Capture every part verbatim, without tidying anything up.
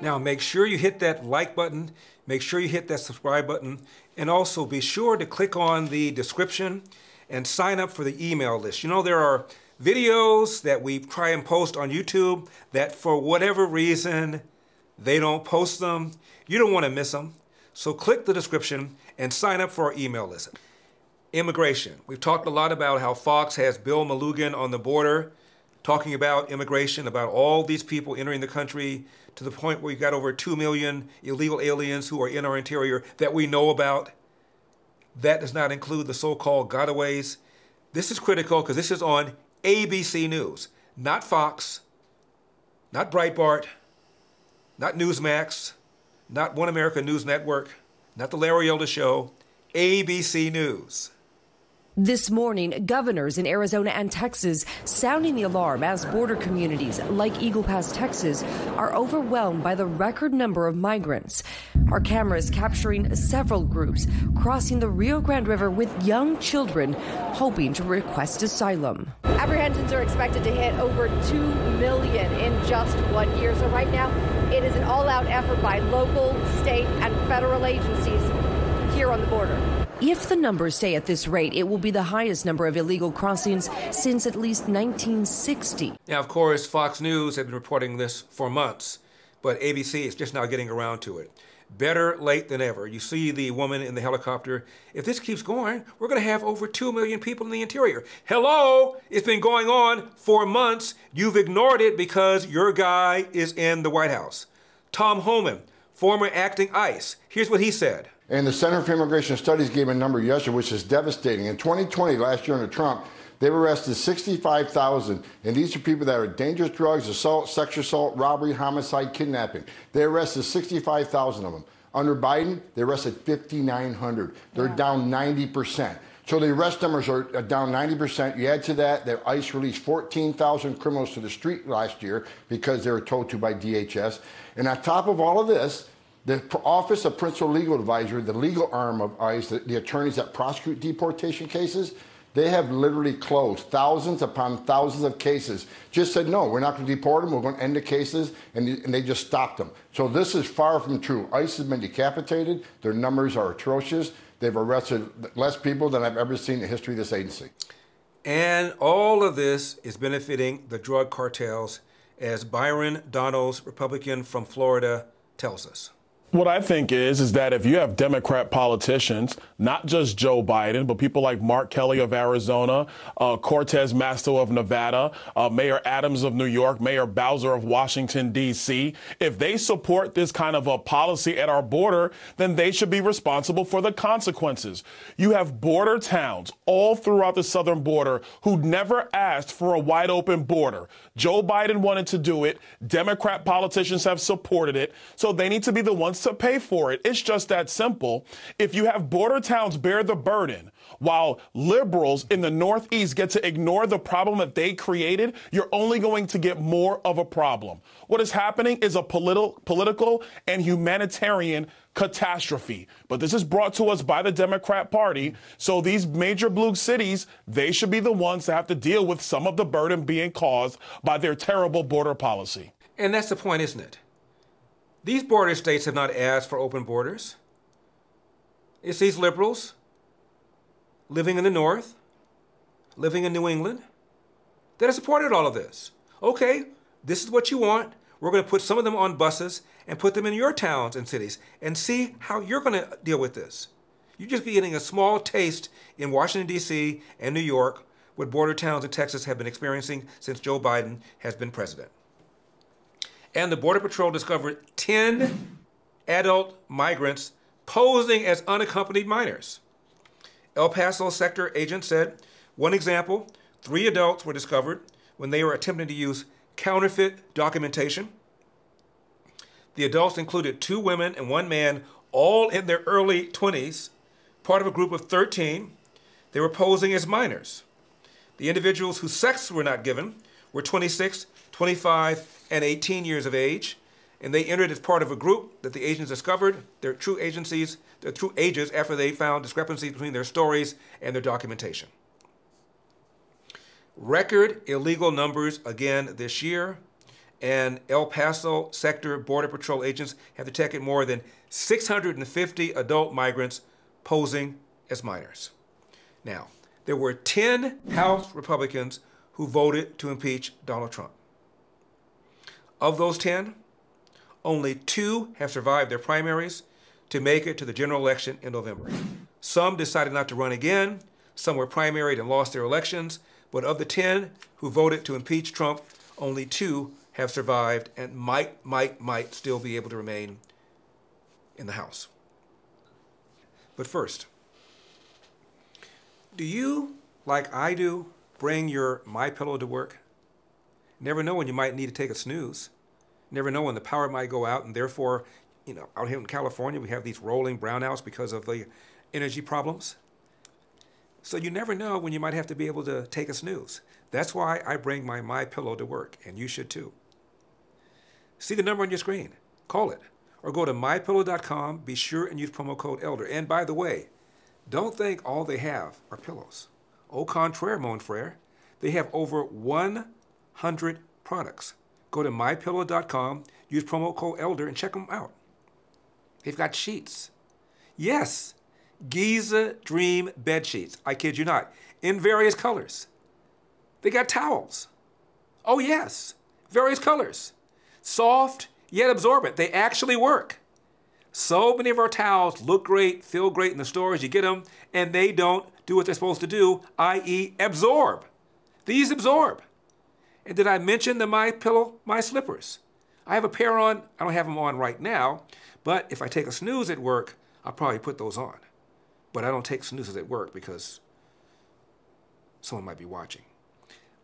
Now make sure you hit that like button, make sure you hit that subscribe button, and also be sure to click on the description and sign up for the email list. You know, there are videos that we try and post on YouTube that for whatever reason, they don't post them. You don't want to miss them. So click the description and sign up for our email list. Immigration. We've talked a lot about how Fox has Bill Melugan on the border talking about immigration, about all these people entering the country to the point where we've got over two million illegal aliens who are in our interior that we know about. That does not include the so-called gotaways. This is critical because this is on A B C News, not Fox, not Breitbart, not Newsmax, not One America News Network, not the Larry Elder Show, A B C News. This morning, governors in Arizona and Texas sounding the alarm as border communities like Eagle Pass, Texas, are overwhelmed by the record number of migrants. Our cameras capturing several groups crossing the Rio Grande River with young children hoping to request asylum. Apprehensions are expected to hit over two million in just one year. So right now, it is an all-out effort by local, state, and federal agencies here on the border. If the numbers stay at this rate, it will be the highest number of illegal crossings since at least nineteen sixty. Now, of course, Fox News had been reporting this for months, but A B C is just now getting around to it. Better late than ever. You see the woman in the helicopter. If this keeps going, we're going to have over two million people in the interior. Hello! It's been going on for months. You've ignored it because your guy is in the White House. Tom Holman, former acting ICE. Here's what he said. And the Center for Immigration Studies gave a number yesterday, which is devastating. In twenty twenty, last year under Trump, they were arrested sixty-five thousand. And these are people that are dangerous drugs, assault, sexual assault, robbery, homicide, kidnapping. They arrested sixty-five thousand of them. Under Biden, they arrested fifty-nine hundred. They're yeah. down ninety percent. So the arrest numbers are down ninety percent. You add to that that ICE released fourteen thousand criminals to the street last year because they were told to by D H S. And on top of all of this, the Office of Principal Legal Advisor, the legal arm of ICE, the, the attorneys that prosecute deportation cases, they have literally closed thousands upon thousands of cases. Just said, no, we're not going to deport them. We're going to end the cases. And, and they just stopped them. So this is far from true. ICE has been decapitated. Their numbers are atrocious. They've arrested less people than I've ever seen in the history of this agency. And all of this is benefiting the drug cartels, as Byron Donalds, Republican from Florida, tells us. What I think is, is that if you have Democrat politicians, not just Joe Biden, but people like Mark Kelly of Arizona, uh, Cortez Masto of Nevada, uh, Mayor Adams of New York, Mayor Bowser of Washington, D C, if they support this kind of a policy at our border, then they should be responsible for the consequences. You have border towns all throughout the southern border who never asked for a wide open border. Joe Biden wanted to do it. Democrat politicians have supported it. So they need to be the ones to pay for it. It's just that simple. If you have border towns bear the burden, while liberals in the Northeast get to ignore the problem that they created, you're only going to get more of a problem. What is happening is a politi- political and humanitarian catastrophe. But this is brought to us by the Democrat Party. So these major blue cities, they should be the ones to have to deal with some of the burden being caused by their terrible border policy. And that's the point, isn't it? These border states have not asked for open borders. It's these liberals living in the North, living in New England, that have supported all of this. Okay, this is what you want. We're going to put some of them on buses and put them in your towns and cities and see how you're going to deal with this. You're just getting a small taste in Washington, D C and New York, what border towns in Texas have been experiencing since Joe Biden has been president. And the Border Patrol discovered ten adult migrants posing as unaccompanied minors. El Paso sector agent said, one example, three adults were discovered when they were attempting to use counterfeit documentation. The adults included two women and one man, all in their early twenties, part of a group of thirteen. They were posing as minors. The individuals whose sex were not given were twenty-six, twenty-five, and eighteen years of age, and they entered as part of a group that the agents discovered their true agencies, their true ages after they found discrepancies between their stories and their documentation. Record illegal numbers again this year, and El Paso sector Border Patrol agents have detected more than six hundred fifty adult migrants posing as minors. Now, there were ten House Republicans who voted to impeach Donald Trump. Of those ten, only two have survived their primaries to make it to the general election in November. Some decided not to run again, some were primaried and lost their elections, but of the ten who voted to impeach Trump, only two have survived and might, might, might still be able to remain in the House. But first, do you, like I do, bring your MyPillow to work? Never know when you might need to take a snooze. Never know when the power might go out, and therefore, you know, out here in California, we have these rolling brownouts because of the energy problems. So you never know when you might have to be able to take a snooze. That's why I bring my MyPillow to work, and you should too. See the number on your screen, call it, or go to my pillow dot com, be sure and use promo code ELDER. And by the way, don't think all they have are pillows. Au contraire, mon frere, they have over one hundred products. Go to my pillow dot com, use promo code ELDER, and check them out. They've got sheets. Yes. Giza Dream bed sheets, I kid you not, in various colors. They got towels. Oh yes, various colors. Soft yet absorbent, they actually work. So many of our towels look great, feel great in the stores, you get them, and they don't do what they're supposed to do, that is absorb. These absorb. And did I mention the MyPillow, my slippers? I have a pair on, I don't have them on right now, but if I take a snooze at work, I'll probably put those on. But I don't take snoozes at work because someone might be watching.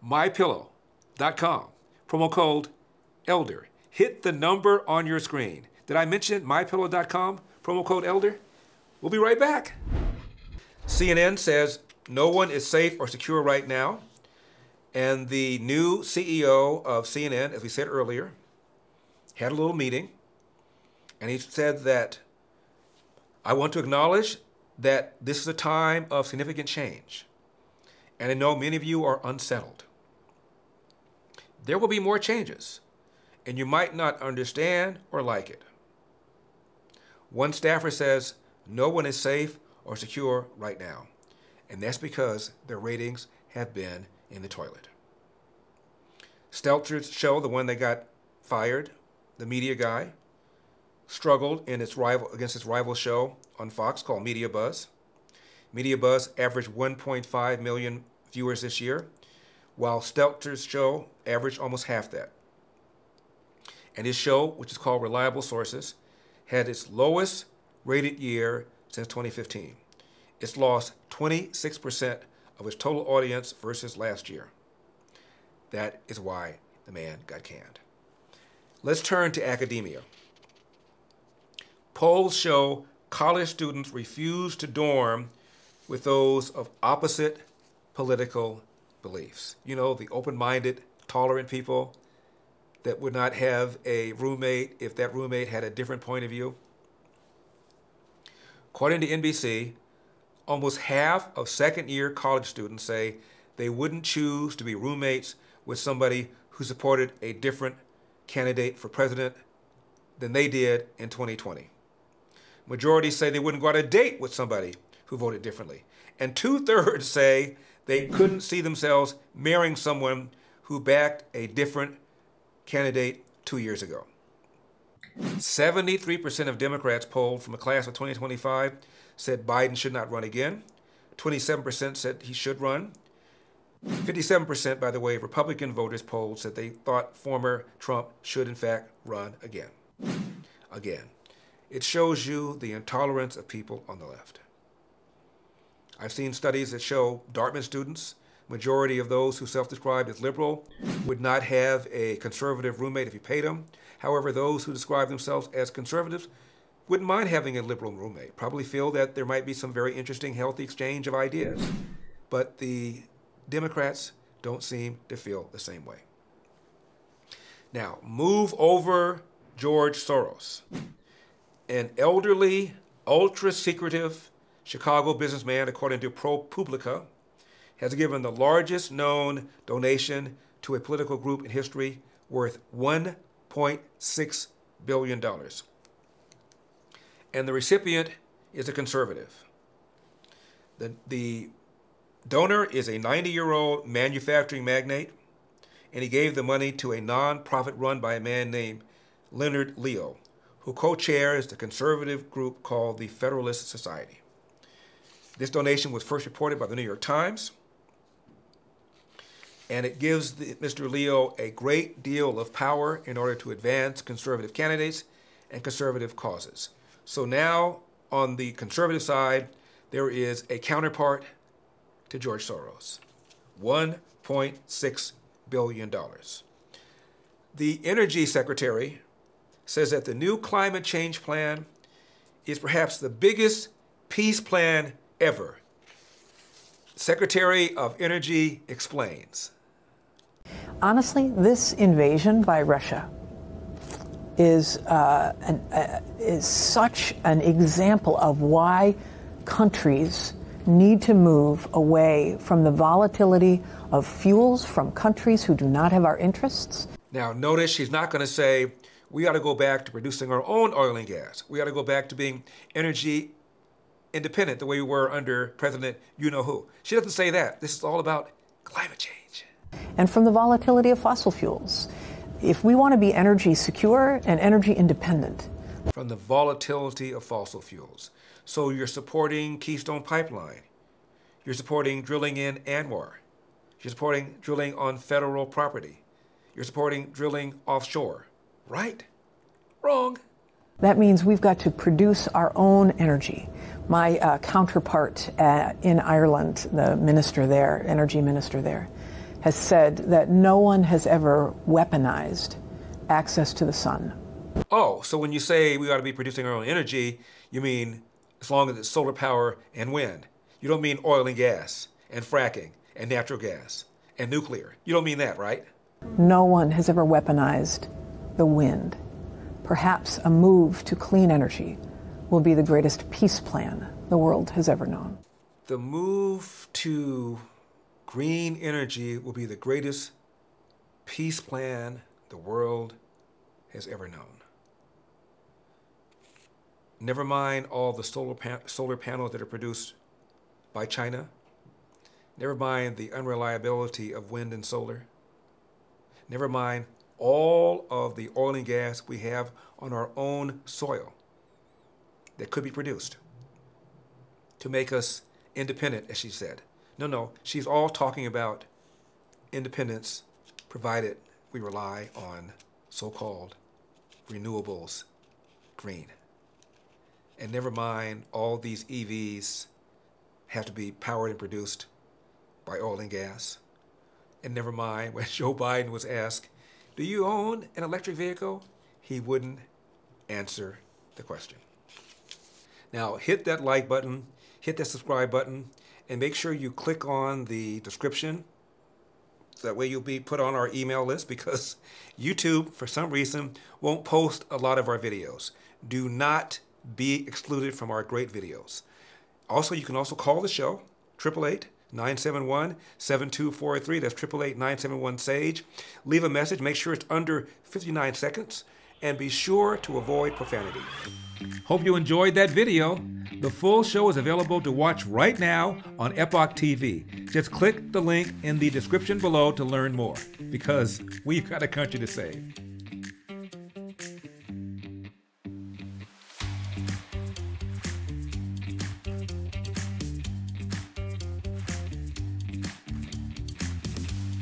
my pillow dot com, promo code ELDER. Hit the number on your screen. Did I mention my pillow dot com, promo code ELDER? We'll be right back. C N N says no one is safe or secure right now. And the new C E O of C N N, as we said earlier, had a little meeting. And he said that I want to acknowledge that this is a time of significant change, and I know many of you are unsettled. There will be more changes, and you might not understand or like it. One staffer says, no one is safe or secure right now, and that's because their ratings have been in the toilet. Stelter's show, the one that got fired, the media guy, struggled in its rival against its rival show on Fox called Media Buzz. Media Buzz averaged one point five million viewers this year, while Stelter's show averaged almost half that. And his show, which is called Reliable Sources, had its lowest rated year since twenty fifteen. It's lost twenty-six percent of its total audience versus last year. That is why the man got canned. Let's turn to academia. Polls show college students refuse to dorm with those of opposite political beliefs. You know, the open-minded, tolerant people that would not have a roommate if that roommate had a different point of view. According to N B C, almost half of second-year college students say they wouldn't choose to be roommates with somebody who supported a different candidate for president than they did in twenty twenty. Majority say they wouldn't go out on a date with somebody who voted differently. And two-thirds say they couldn't see themselves marrying someone who backed a different candidate two years ago. seventy-three percent of Democrats polled from a class of twenty twenty-five said Biden should not run again. twenty-seven percent said he should run. fifty-seven percent, by the way, of Republican voters polled said they thought former Trump should, in fact, run again. Again. It shows you the intolerance of people on the left. I've seen studies that show Dartmouth students, majority of those who self-described as liberal, would not have a conservative roommate if you paid them. However, those who describe themselves as conservatives wouldn't mind having a liberal roommate, probably feel that there might be some very interesting, healthy exchange of ideas. But the Democrats don't seem to feel the same way. Now, move over George Soros. An elderly, ultra-secretive Chicago businessman, according to ProPublica, has given the largest known donation to a political group in history worth one point six billion dollars. And the recipient is a conservative. The, the donor is a ninety-year-old manufacturing magnate, and he gave the money to a non-profit run by a man named Leonard Leo, who co-chairs the conservative group called the Federalist Society. This donation was first reported by the New York Times, and it gives the, Mister Leo a great deal of power in order to advance conservative candidates and conservative causes. So now, on the conservative side, there is a counterpart to George Soros, one point six billion dollars. The Energy Secretary says that the new climate change plan is perhaps the biggest peace plan ever. Secretary of Energy explains. Honestly, this invasion by Russia is, uh, an, uh, is such an example of why countries need to move away from the volatility of fuels from countries who do not have our interests. Now, notice she's not going to say, we ought to go back to producing our own oil and gas. We ought to go back to being energy independent the way we were under President you-know-who. She doesn't say that. This is all about climate change. And from the volatility of fossil fuels. If we want to be energy secure and energy independent. From the volatility of fossil fuels. So you're supporting Keystone Pipeline. You're supporting drilling in A N W R. You're supporting drilling on federal property. You're supporting drilling offshore. Right? Wrong? That means we've got to produce our own energy. My uh, counterpart uh, in Ireland, the minister there, energy minister there, has said that no one has ever weaponized access to the sun. Oh, so when you say we ought to be producing our own energy, you mean as long as it's solar power and wind. You don't mean oil and gas and fracking and natural gas and nuclear. You don't mean that, right? No one has ever weaponized the wind. Perhaps a move to clean energy will be the greatest peace plan the world has ever known. The move to green energy will be the greatest peace plan the world has ever known. Never mind all the solar, pa solar panels that are produced by China. Never mind the unreliability of wind and solar. Never mind all of the oil and gas we have on our own soil that could be produced to make us independent, as she said. No, no, she's all talking about independence provided we rely on so-called renewables, green. And never mind all these E Vs have to be powered and produced by oil and gas. And never mind when Joe Biden was asked, do you own an electric vehicle? He wouldn't answer the question. Now, hit that like button, hit that subscribe button, and make sure you click on the description. So that way you'll be put on our email list, because YouTube, for some reason, won't post a lot of our videos. Do not be excluded from our great videos. Also, you can also call the show, triple eight, nine seven one, seven two four three. That's triple eight, nine seven one, SAGE. Leave a message. Make sure it's under fifty-nine seconds. And be sure to avoid profanity. Hope you enjoyed that video. The full show is available to watch right now on Epoch T V. Just click the link in the description below to learn more, because we've got a country to save.